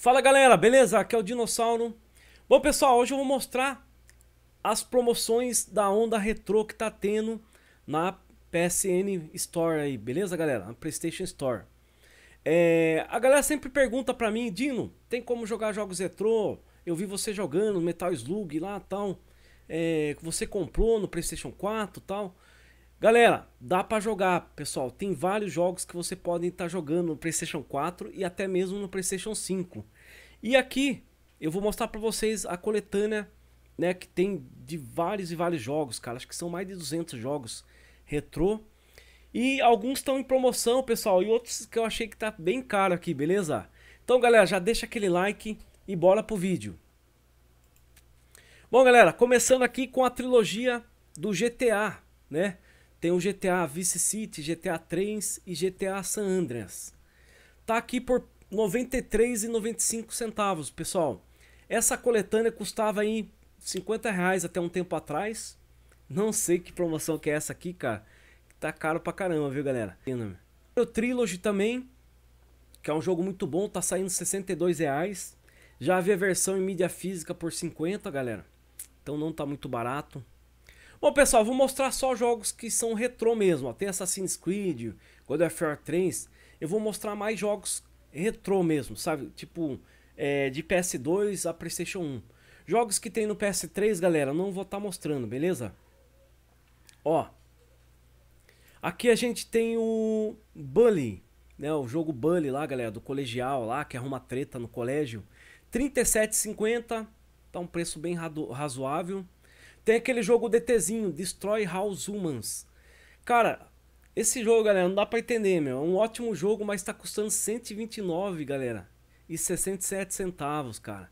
Fala galera, beleza? Aqui é o Dinossauro. Bom pessoal, hoje eu vou mostrar as promoções da onda retrô que tá tendo na PSN Store aí, beleza galera? Na PlayStation Store. A galera sempre pergunta pra mim, Dino, tem como jogar jogos retrô? Eu vi você jogando Metal Slug lá e tal, que você comprou no PlayStation 4 e tal. Galera, dá pra jogar, pessoal, tem vários jogos que você pode estar jogando no PlayStation 4 e até mesmo no PlayStation 5. E aqui eu vou mostrar pra vocês a coletânea, né, que tem de vários jogos, cara, acho que são mais de 200 jogos retrô. E alguns estão em promoção, pessoal, e outros que eu achei que tá bem caro aqui, beleza? Então, galera, já deixa aquele like e bora pro vídeo. Bom, galera, começando aqui com a trilogia do GTA, né? Tem o GTA Vice City, GTA 3 e GTA San Andreas. Tá aqui por R$ 93,95, pessoal. Essa coletânea custava aí R$ 50 reais até um tempo atrás. Não sei que promoção que é essa aqui, cara. Tá caro pra caramba, viu, galera? O Trilogy também, que é um jogo muito bom, tá saindo R$ 62 reais. Já havia versão em mídia física por 50, galera. Então não tá muito barato. Bom, pessoal, vou mostrar só jogos que são retrô mesmo. Ó, tem Assassin's Creed, God of War 3. Eu vou mostrar mais jogos retrô mesmo, sabe? Tipo, de PS2 a PlayStation 1. Jogos que tem no PS3, galera, não vou estar mostrando, beleza? Ó. Aqui a gente tem o Bully, né? O jogo Bully lá, galera, do colegial lá, que arruma treta no colégio. R$ 37,50. Tá um preço bem razoável. Tem aquele jogo DTzinho, Destroy All Humans. Cara, esse jogo, galera, não dá pra entender, meu. É um ótimo jogo, mas tá custando 129, galera. E 67 centavos, cara.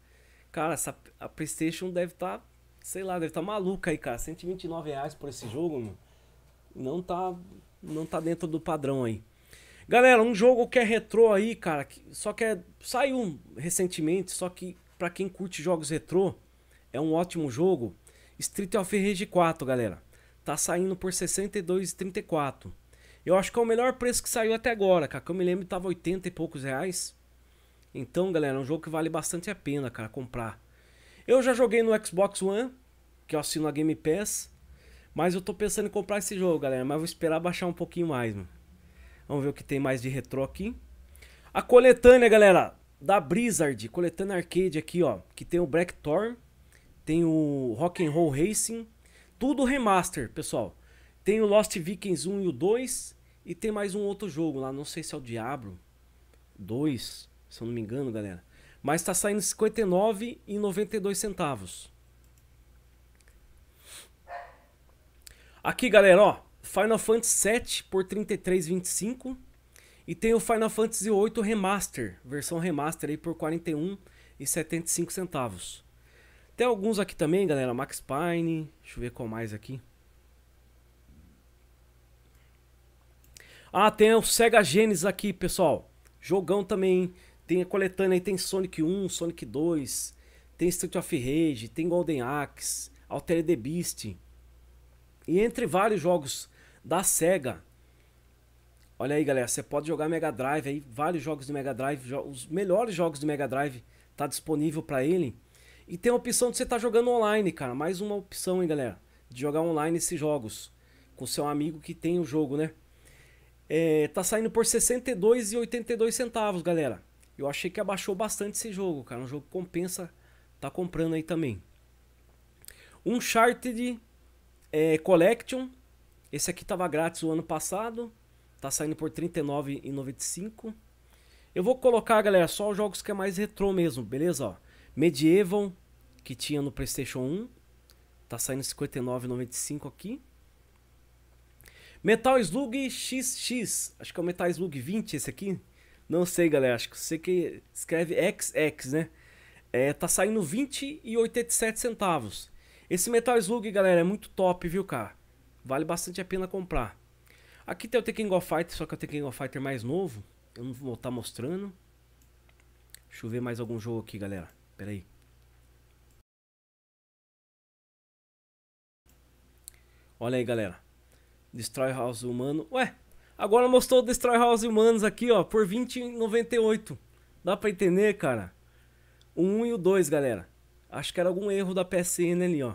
Cara, a PlayStation deve tá, sei lá, deve tá maluca aí, cara. 129 reais por esse jogo, meu. Não tá dentro do padrão aí. Galera, um jogo que é retrô aí, cara. Saiu recentemente, só que pra quem curte jogos retrô, é um ótimo jogo. Street of Rage 4, galera, tá saindo por R$ 62,34. Eu acho que é o melhor preço que saiu até agora, cara, que eu me lembro tava 80 e poucos reais. Então, galera, é um jogo que vale bastante a pena, cara, comprar. Eu já joguei no Xbox One, que eu assino a Game Pass, mas eu tô pensando em comprar esse jogo, galera, mas vou esperar baixar um pouquinho mais, mano. Vamos ver o que tem mais de retrô aqui. A coletânea, galera, da Blizzard, coletânea arcade aqui, ó, que tem o Blackthorn. Tem o Rock and Roll Racing, tudo remaster, pessoal. Tem o Lost Vikings 1 e o 2 e tem mais um outro jogo lá, não sei se é o Diablo 2, se eu não me engano, galera. Mas tá saindo R$ 59,92. Aqui, galera, ó, Final Fantasy VII por R$ 33,25 e tem o Final Fantasy VIII Remaster, versão remaster aí por R$ 41,75. Tem alguns aqui também, galera. Max Payne. Deixa eu ver qual mais aqui. Ah, tem o Sega Genesis aqui, pessoal. Jogão também, hein? Tem a coletânea aí. Tem Sonic 1, Sonic 2. Tem Street of Rage. Tem Golden Axe. Altered the Beast. E entre vários jogos da Sega. Olha aí, galera. Você pode jogar Mega Drive aí. Vários jogos do Mega Drive. Os melhores jogos do Mega Drive. Tá disponível pra ele. E tem a opção de você estar jogando online, cara. Mais uma opção, hein, galera. De jogar online esses jogos. Com seu amigo que tem o jogo, né? Tá saindo por R$ 62,82, galera. Eu achei que abaixou bastante esse jogo, cara. Um jogo que compensa tá comprando aí também. Uncharted Collection. Esse aqui tava grátis o ano passado. Tá saindo por R$ 39,95. Eu vou colocar, galera, só os jogos que é mais retrô mesmo, beleza? Ó. Medieval, que tinha no PlayStation 1, tá saindo R$ 59,95 aqui. Metal Slug XX, acho que é o Metal Slug 20 esse aqui. Não sei, galera, acho que você que escreve XX, né? Tá saindo R$ 20,87. Esse Metal Slug, galera, é muito top, viu, cara? Vale bastante a pena comprar. Aqui tem o Tekken of Fighters, só que é o Tekken of Fighters mais novo. Eu não vou estar mostrando. Deixa eu ver mais algum jogo aqui, galera. Pera aí. Olha aí, galera. Destroy House Humano. Ué, agora mostrou o Destroy House Humanos aqui, ó. Por R$ 20,98. Dá pra entender, cara? O 1 e o 2, galera. Acho que era algum erro da PSN ali, ó.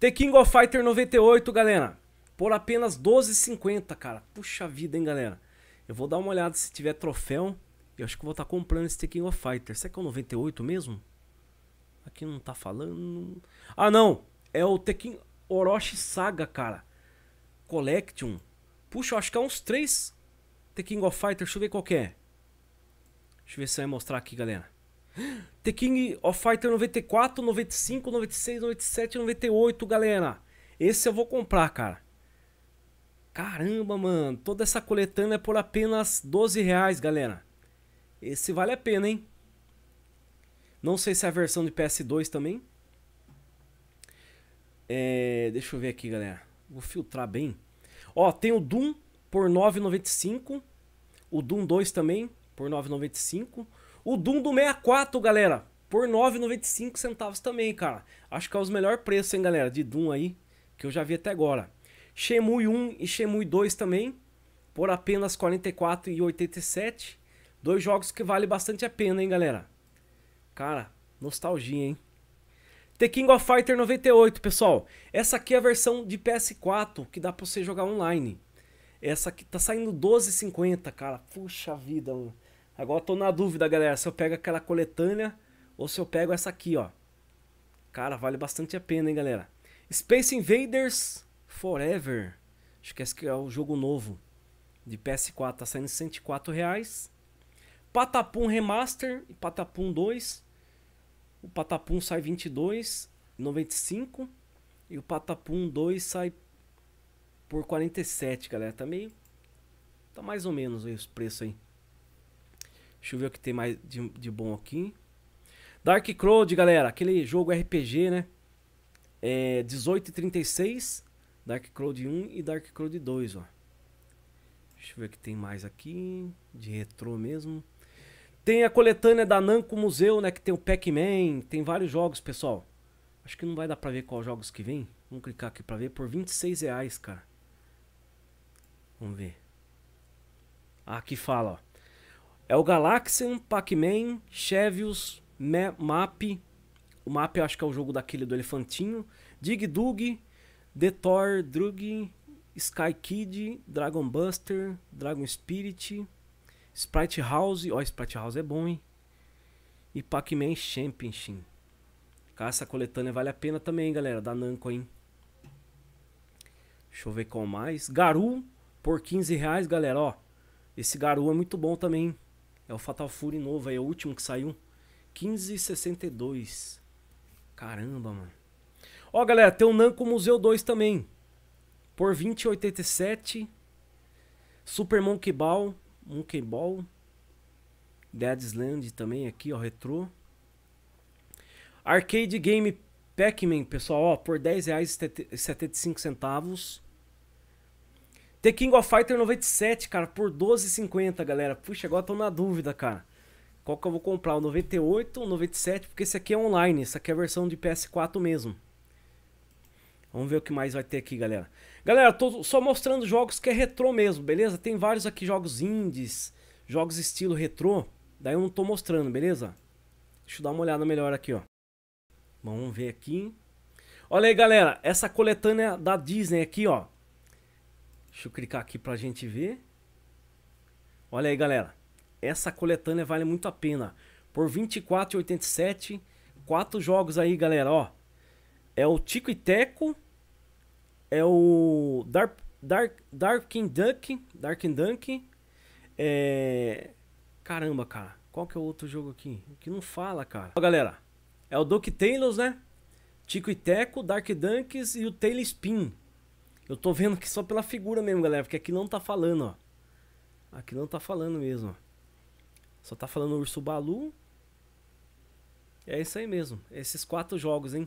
The King of Fighters 98, galera. Por apenas R$12,50, cara. Puxa vida, hein, galera. Eu vou dar uma olhada se tiver troféu. Eu acho que vou estar comprando esse The King of Fighters. Será que é o 98 mesmo? Aqui não tá falando... Ah, não! É o Tekken Orochi Saga, cara. Collection. Puxa, eu acho que é uns 3 The King of Fighters. Deixa eu ver qual que é. Deixa eu ver se vai mostrar aqui, galera. The King of Fighters 94, 95, 96, 97, 98, galera. Esse eu vou comprar, cara. Caramba, mano. Toda essa coletânea é por apenas R$12, galera. Esse vale a pena, hein? Não sei se é a versão de PS2 também. É, deixa eu ver aqui, galera. Vou filtrar bem. Ó, tem o Doom por R$9,95. O Doom 2 também por R$9,95. O Doom do 64, galera, por R$9,95 também, cara. Acho que é os melhores preços, hein, galera, de Doom aí, que eu já vi até agora. Shenmue 1 e Shenmue 2 também, por apenas R$44,87. Dois jogos que vale bastante a pena, hein, galera. Cara, nostalgia, hein? The King of Fighters 98, pessoal. Essa aqui é a versão de PS4, que dá pra você jogar online. Essa aqui tá saindo R$12,50, cara. Puxa vida, mano. Agora eu tô na dúvida, galera, se eu pego aquela coletânea ou se eu pego essa aqui, ó. Cara, vale bastante a pena, hein, galera. Space Invaders Forever. Acho que esse é o jogo novo de PS4. Tá saindo R$104. Patapum Remaster e Patapum 2. O Patapum sai R$22,95. E o Patapum 2 sai por R$47, galera. Tá meio... Tá mais ou menos aí os preços aí. Deixa eu ver o que tem mais de bom aqui. Dark Cloud, galera. Aquele jogo RPG, né? É 18:36. Dark Cloud 1 e Dark Cloud 2, ó. Deixa eu ver o que tem mais aqui. De retrô mesmo. Tem a coletânea da Namco Museum, né? Que tem o Pac-Man. Tem vários jogos, pessoal. Acho que não vai dar pra ver quais jogos que vem. Vamos clicar aqui pra ver. Por R$26, cara. Vamos ver. Ah, aqui fala, ó. É o Galaxian, Pac-Man, Chevius, Mappy. O Mappy eu acho que é o jogo daquele do elefantinho. Dig Dug, Detour Drug, Sky Kid, Dragon Buster, Dragon Spirit, Sprite House. Ó, Sprite House é bom, hein? E Pac-Man Championship. Cara, essa coletânea vale a pena também, hein, galera. Da Namco, hein? Deixa eu ver qual mais. Garou, por R$15, galera, ó. Esse Garou é muito bom também, hein? É o Fatal Fury novo, aí é o último que saiu. 15,62. Caramba, mano. Ó, galera, tem o Namco Museu 2 também. Por 20,87. Super Monkey Ball. Monkey Ball. Dead Island também aqui, ó, retrô. Arcade Game Pac-Man, pessoal, ó, por R$10,75. The King of Fighters 97, cara, por R$12,50, galera. Puxa, agora tô na dúvida, cara. Qual que eu vou comprar? O 98 ou 97? Porque esse aqui é online. Essa aqui é a versão de PS4 mesmo. Vamos ver o que mais vai ter aqui, galera. Galera, tô só mostrando jogos que é retrô mesmo, beleza? Tem vários aqui jogos indies, jogos estilo retrô. Daí eu não tô mostrando, beleza? Deixa eu dar uma olhada melhor aqui, ó. Vamos ver aqui. Olha aí, galera. Essa coletânea da Disney aqui, ó. Deixa eu clicar aqui pra gente ver. Olha aí, galera. Essa coletânea vale muito a pena. Por R$24,87. 4 jogos aí, galera, ó. É o Tico e Teco. É o Dark and Dunk. É... Caramba, cara. Qual que é o outro jogo aqui? Que não fala, cara. Ó, galera. É o DuckTales, né? Tico e Teco, Dark Dunks e o Tailspin. Eu tô vendo aqui só pela figura mesmo, galera, porque aqui não tá falando, ó. Aqui não tá falando mesmo, ó. Só tá falando Urso Balu. É isso aí mesmo. Esses 4 jogos, hein.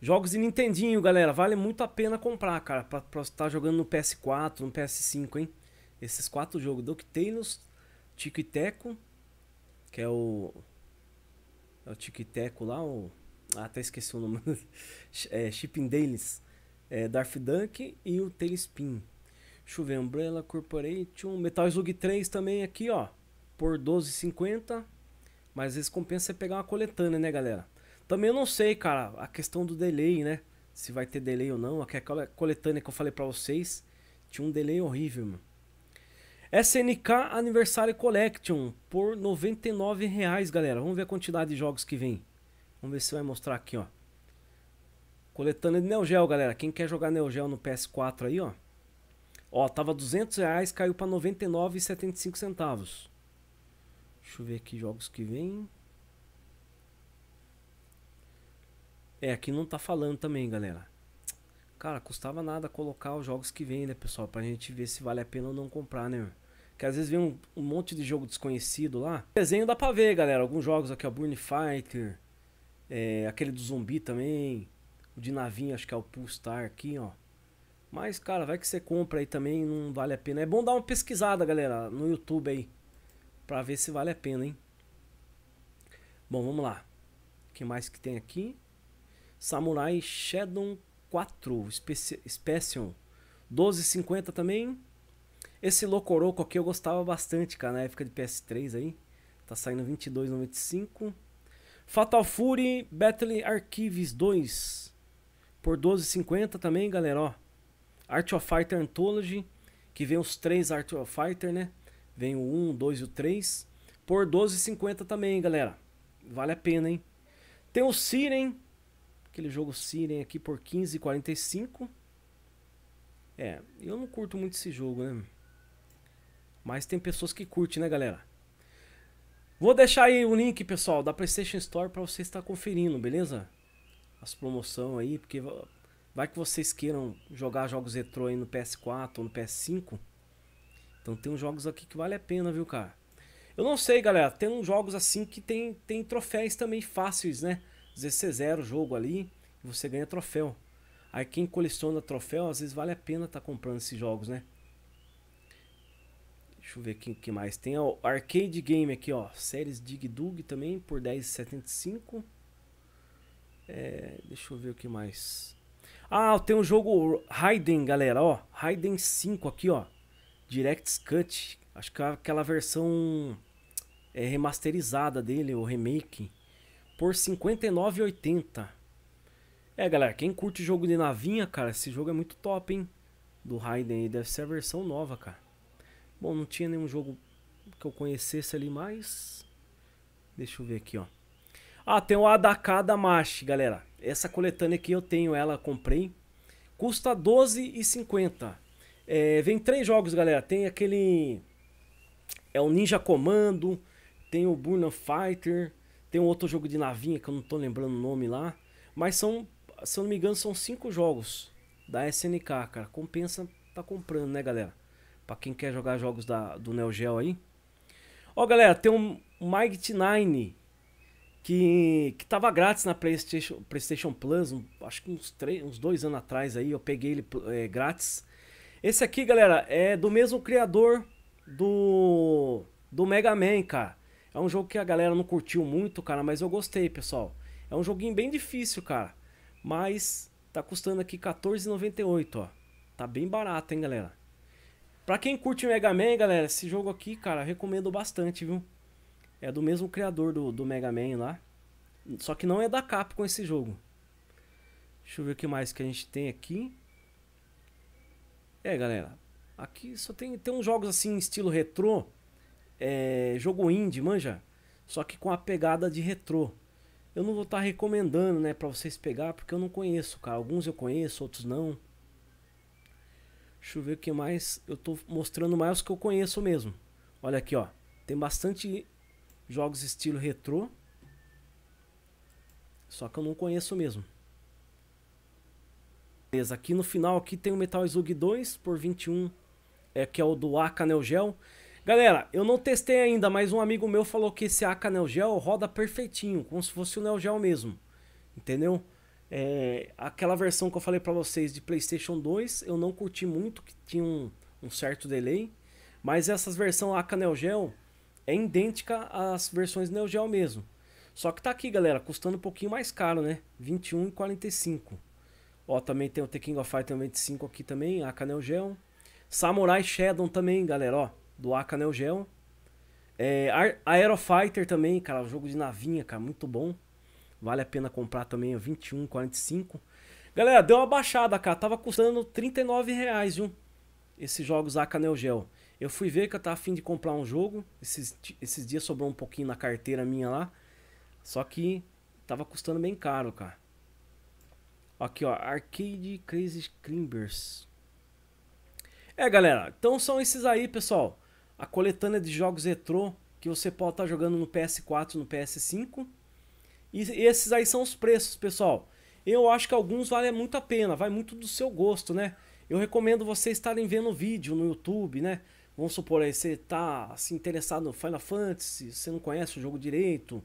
Jogos de Nintendinho, galera. Vale muito a pena comprar, cara. Pra estar jogando no PS4, no PS5, hein. Esses 4 jogos. DuckTales, Tico e Teco. Que é o... É o Tico e Teco lá, o... Ah, até esqueci o nome. É, Shipping Dailies. É, Darth Dunk e o Tailspin. Deixa eu ver, Umbrella Corporation. Metal Slug 3 também aqui, ó. Por R$12,50. Mas às vezes compensa você pegar uma coletânea, né, galera? Também eu não sei, cara, a questão do delay, né? Se vai ter delay ou não. Aquela coletânea que eu falei pra vocês tinha um delay horrível, mano. SNK Anniversary Collection por R$ 99,00, galera. Vamos ver a quantidade de jogos que vem. Vamos ver se vai mostrar aqui, ó. Coletânea de Neo Geo, galera. Quem quer jogar Neo Geo no PS4 aí, ó. Ó, tava R$ 200,00, caiu pra R$ 99,75. Deixa eu ver aqui jogos que vem. É, aqui não tá falando também, galera. Cara, custava nada colocar os jogos que vem, né, pessoal? Pra gente ver se vale a pena ou não comprar, né? Porque às vezes vem um monte de jogo desconhecido lá. Desenho dá pra ver, galera. Alguns jogos aqui, ó. Burn Fighter. É, aquele do zumbi também. O de navinha, acho que é o Pulstar aqui, ó. Mas, cara, vai que você compra aí também, não vale a pena. É bom dar uma pesquisada, galera, no YouTube aí. Pra ver se vale a pena, hein? Bom, vamos lá. O que mais que tem aqui? Samurai Shadow 4 Special. 12,50 também. Esse Locoroco aqui eu gostava bastante, cara, na época de PS3 aí. Tá saindo 22,95. Fatal Fury Battle Archives 2 por 12,50 também, galera, ó. Art of Fighter Anthology, que vem os 3 Art of Fighter, né? Vem o 1, o 2 e o 3 por 12,50 também, galera. Vale a pena, hein? Tem o Siren, aquele jogo Siren aqui por 15,45. É, eu não curto muito esse jogo, né? Mas tem pessoas que curtem, né, galera? Vou deixar aí o link, pessoal, da PlayStation Store pra vocês estar conferindo, beleza? As promoções aí, porque vai que vocês queiram jogar jogos retrô aí no PS4 ou no PS5. Então tem uns jogos aqui que vale a pena, viu, cara? Eu não sei, galera, tem uns jogos assim que tem troféus também fáceis, né? Às vezes você zera o jogo ali e você ganha troféu. Aí quem coleciona troféu, às vezes vale a pena tá comprando esses jogos, né? Deixa eu ver aqui o que mais tem. Ó, Arcade Game aqui, ó. Séries Dig Dug também por 10,75. É, deixa eu ver o que mais. Ah, tem um jogo Raiden, galera, ó. Raiden 5 aqui, ó. Direct's Cut. Acho que é aquela versão remasterizada dele, o remake. Por R$ 59,80. É, galera, quem curte jogo de navinha, cara, esse jogo é muito top, hein? Do Raiden aí, deve ser a versão nova, cara. Bom, não tinha nenhum jogo que eu conhecesse ali mais. Deixa eu ver aqui, ó. Ah, tem o Adaka Damashi, galera. Essa coletânea aqui eu tenho, ela comprei. Custa R$ 12,50. É, vem 3 jogos, galera. Tem aquele... É o Ninja Commando. Tem o Burn Fighter. Tem um outro jogo de navinha que eu não tô lembrando o nome lá. Mas são, se eu não me engano, são 5 jogos da SNK, cara. Compensa tá comprando, né, galera? Pra quem quer jogar jogos do Neo Geo aí. Ó, galera, tem um Mighty Nine que tava grátis na PlayStation Plus. Acho que uns 2 anos atrás aí eu peguei ele grátis. Esse aqui, galera, é do mesmo criador do Mega Man, cara. É um jogo que a galera não curtiu muito, cara, mas eu gostei, pessoal. É um joguinho bem difícil, cara. Mas tá custando aqui R$14,98, ó. Tá bem barato, hein, galera. Pra quem curte Mega Man, galera, esse jogo aqui, cara, eu recomendo bastante, viu? É do mesmo criador do Mega Man lá. Só que não é da Capcom esse jogo. Deixa eu ver o que mais que a gente tem aqui. É, galera, aqui só tem uns jogos assim, estilo retrô. É, jogo indie, manja. Só que com a pegada de retrô. Eu não vou estar recomendando, né, pra vocês pegar, porque eu não conheço, cara. Alguns eu conheço, outros não. Deixa eu ver o que mais. Eu tô mostrando mais os que eu conheço mesmo. Olha aqui, ó. Tem bastante jogos estilo retrô. Só que eu não conheço mesmo. Beleza, aqui no final aqui tem o Metal Slug 2 por 21. É, que é o do Aka Neo Geo. Galera, eu não testei ainda, mas um amigo meu falou que esse AK Neo Geo roda perfeitinho, como se fosse o Neo Geo mesmo, entendeu? É, aquela versão que eu falei pra vocês de PlayStation 2, eu não curti muito, que tinha um certo delay, mas essas versões AK Neo Geo é idêntica às versões Neo Geo mesmo. Só que tá aqui, galera, custando um pouquinho mais caro, né? R$21,45. Ó, também tem o The King of Fighters 25 aqui também, AK Neo Geo. Samurai Shadow também, galera, ó. Do Aka Neo Geo. Aerofighter também, cara, um jogo de navinha, cara, muito bom. Vale a pena comprar também, R$21,45. Galera, deu uma baixada, cara, tava custando R$39, viu? Esses jogos Aka Neo Geo. Eu fui ver que eu tava a fim de comprar um jogo, esses dias sobrou um pouquinho na carteira minha lá. Só que tava custando bem caro, cara. Aqui, ó, Arcade Crazy Climbers. É, galera, então são esses aí, pessoal. A coletânea de jogos retrô que você pode estar jogando no PS4, no PS5. E esses aí são os preços, pessoal. Eu acho que alguns valem muito a pena, vai muito do seu gosto, né? Eu recomendo vocês estarem vendo vídeo no YouTube, né? Vamos supor aí, você tá assim, interessado no Final Fantasy, você não conhece o jogo direito,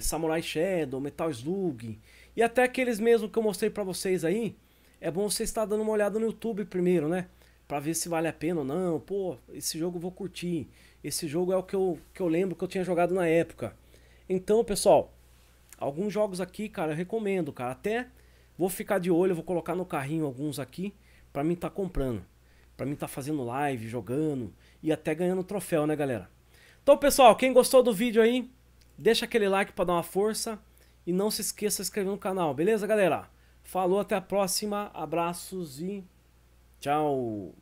Samurai Shadow, Metal Slug, e até aqueles mesmo que eu mostrei pra vocês aí, é bom você estar dando uma olhada no YouTube primeiro, né? Pra ver se vale a pena ou não. Pô, esse jogo eu vou curtir. Esse jogo é o que eu lembro que eu tinha jogado na época. Então, pessoal, alguns jogos aqui, cara, eu recomendo, cara. Até vou ficar de olho, vou colocar no carrinho alguns aqui pra mim tá comprando. Pra mim tá fazendo live, jogando e até ganhando troféu, né, galera? Então, pessoal, quem gostou do vídeo aí, deixa aquele like pra dar uma força. E não se esqueça de se inscrever no canal, beleza, galera? Falou, até a próxima. Abraços e... tchau!